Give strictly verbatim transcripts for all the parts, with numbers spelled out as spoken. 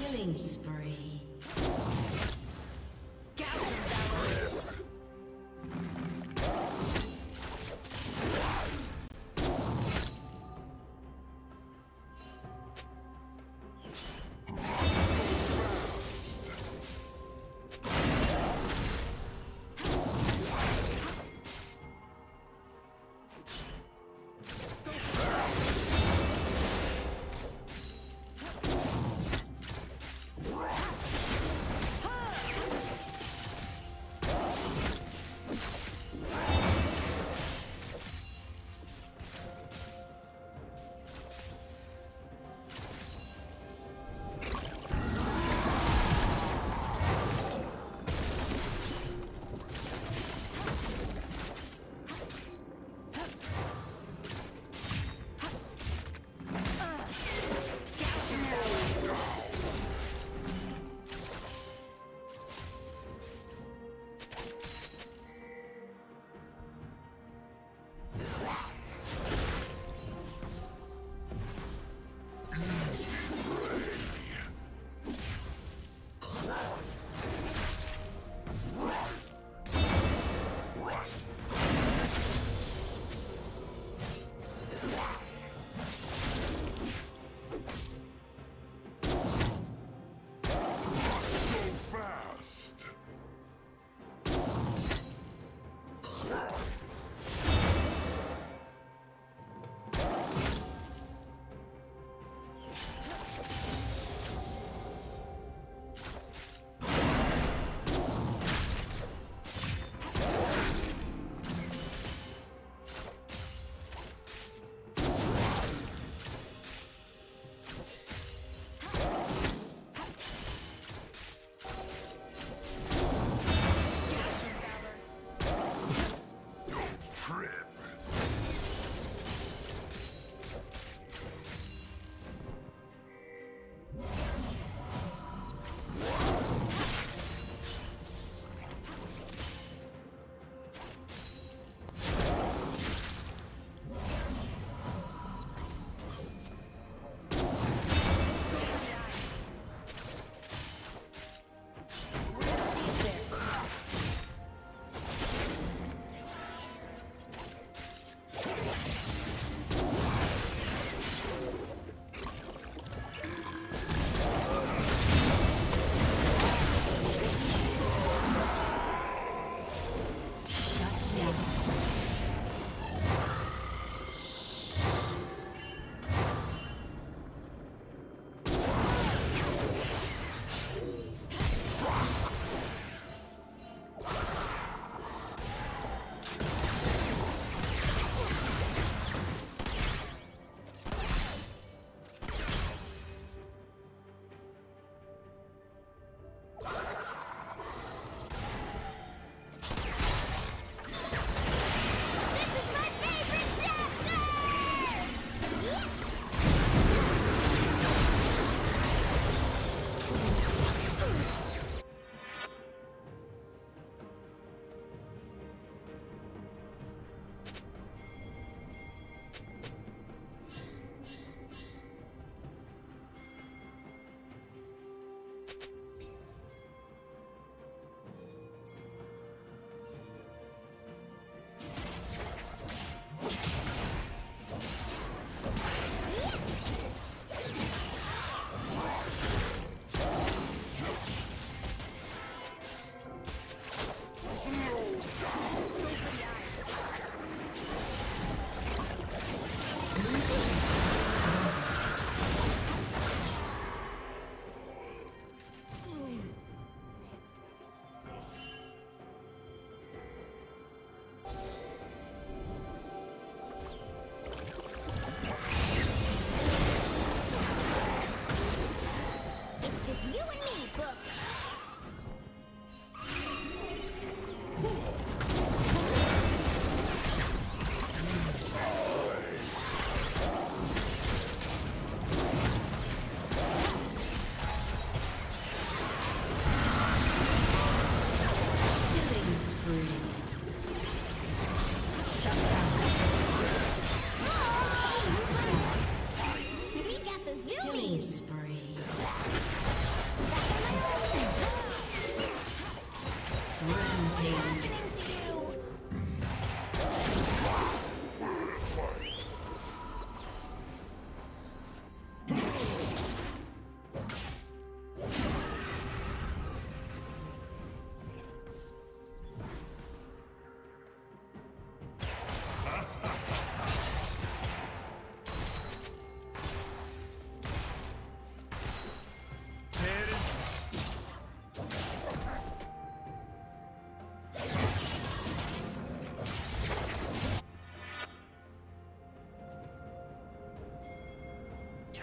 Killing spree.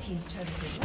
Team's turn to destroy.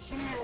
Don't trip.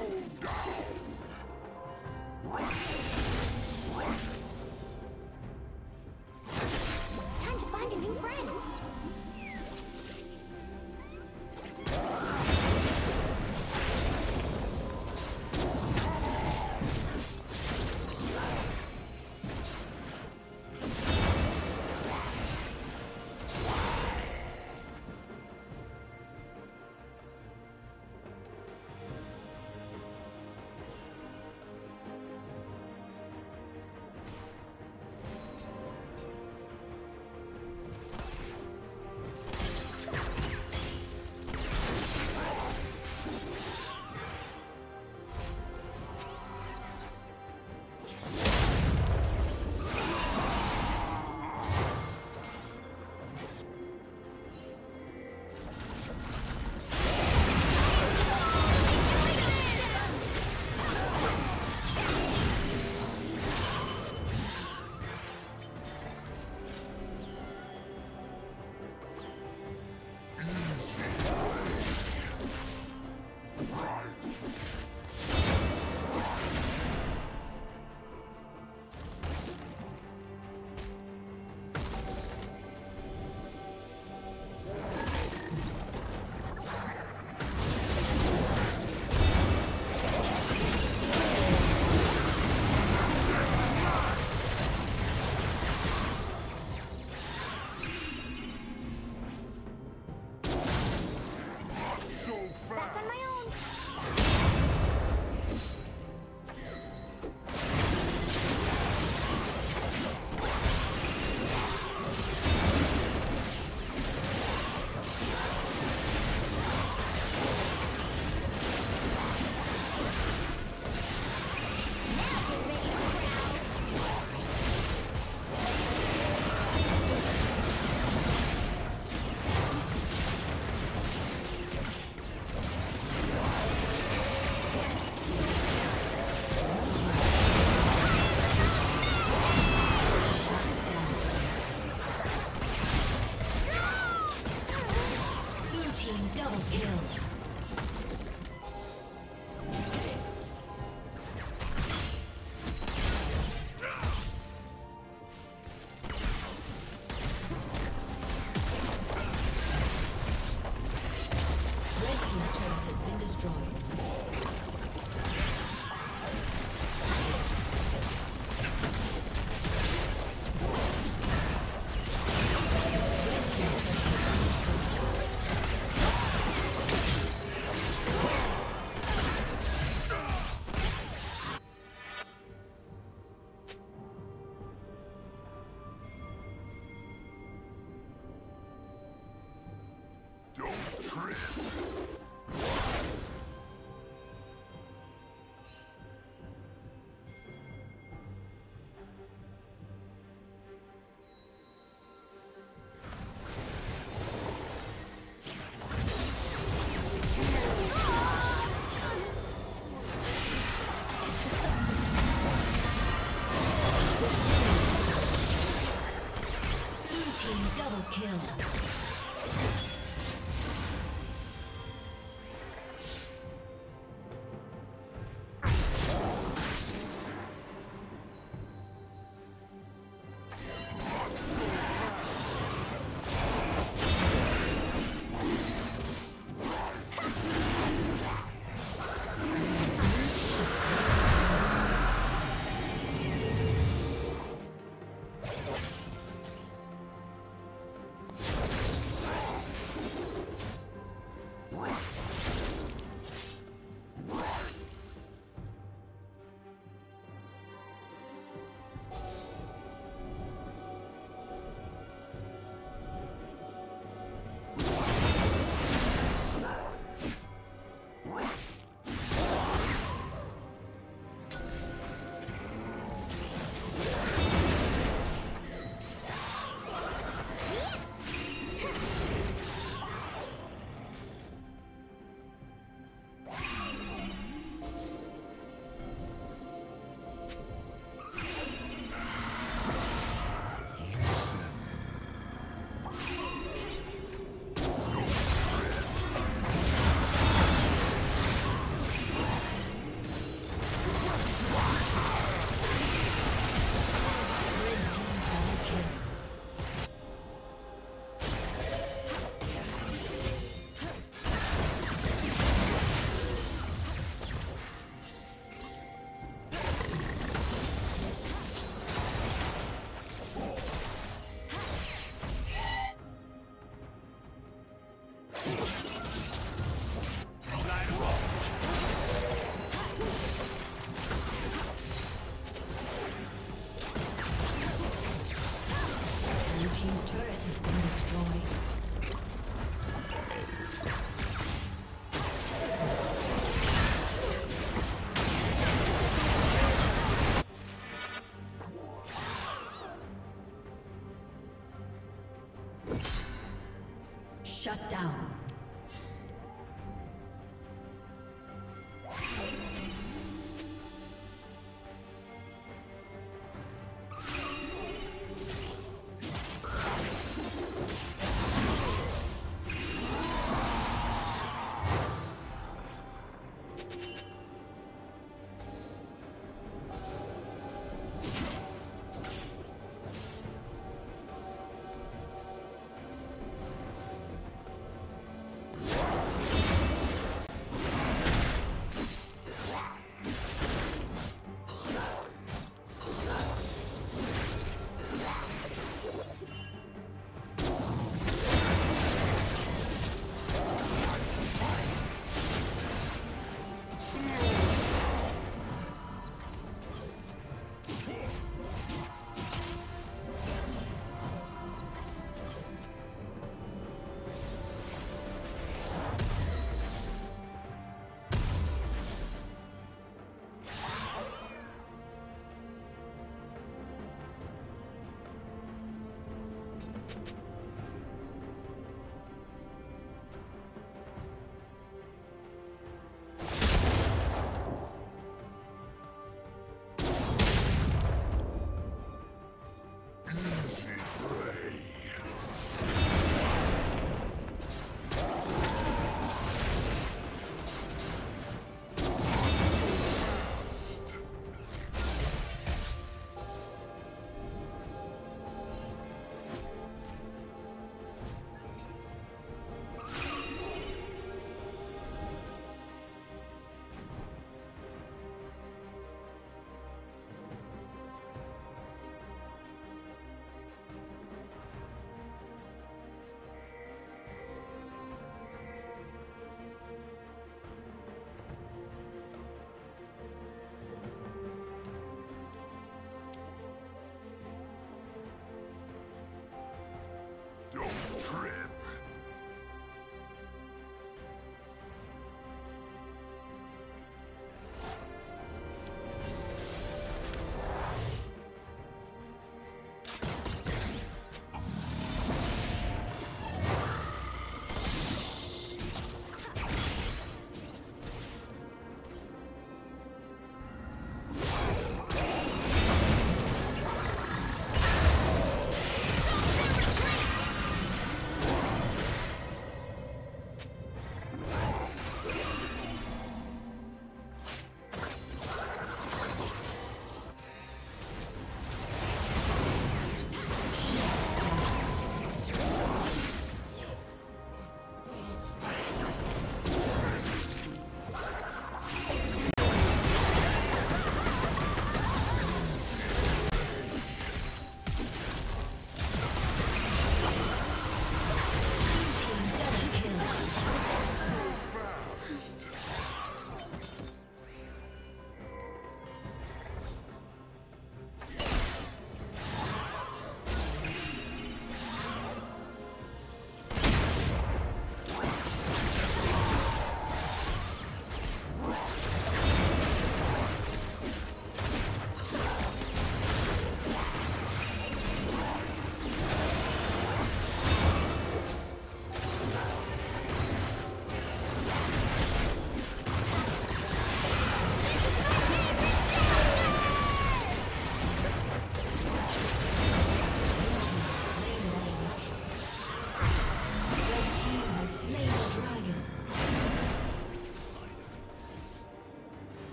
Shut down.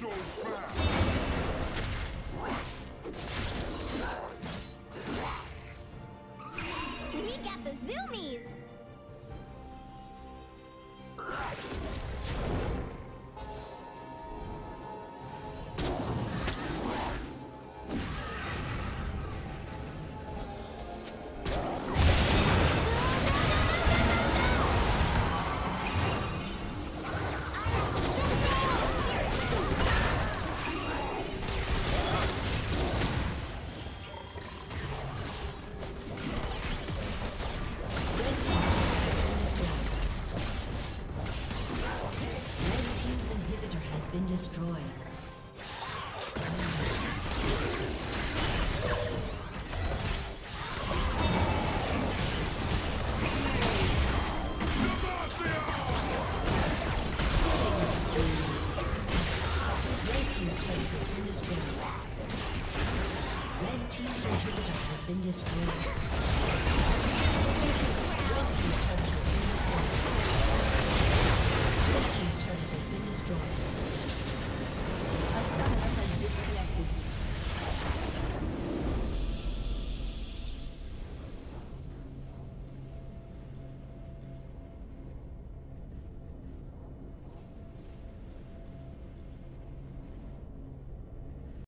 so fast. We got the zoomies. Destroyed.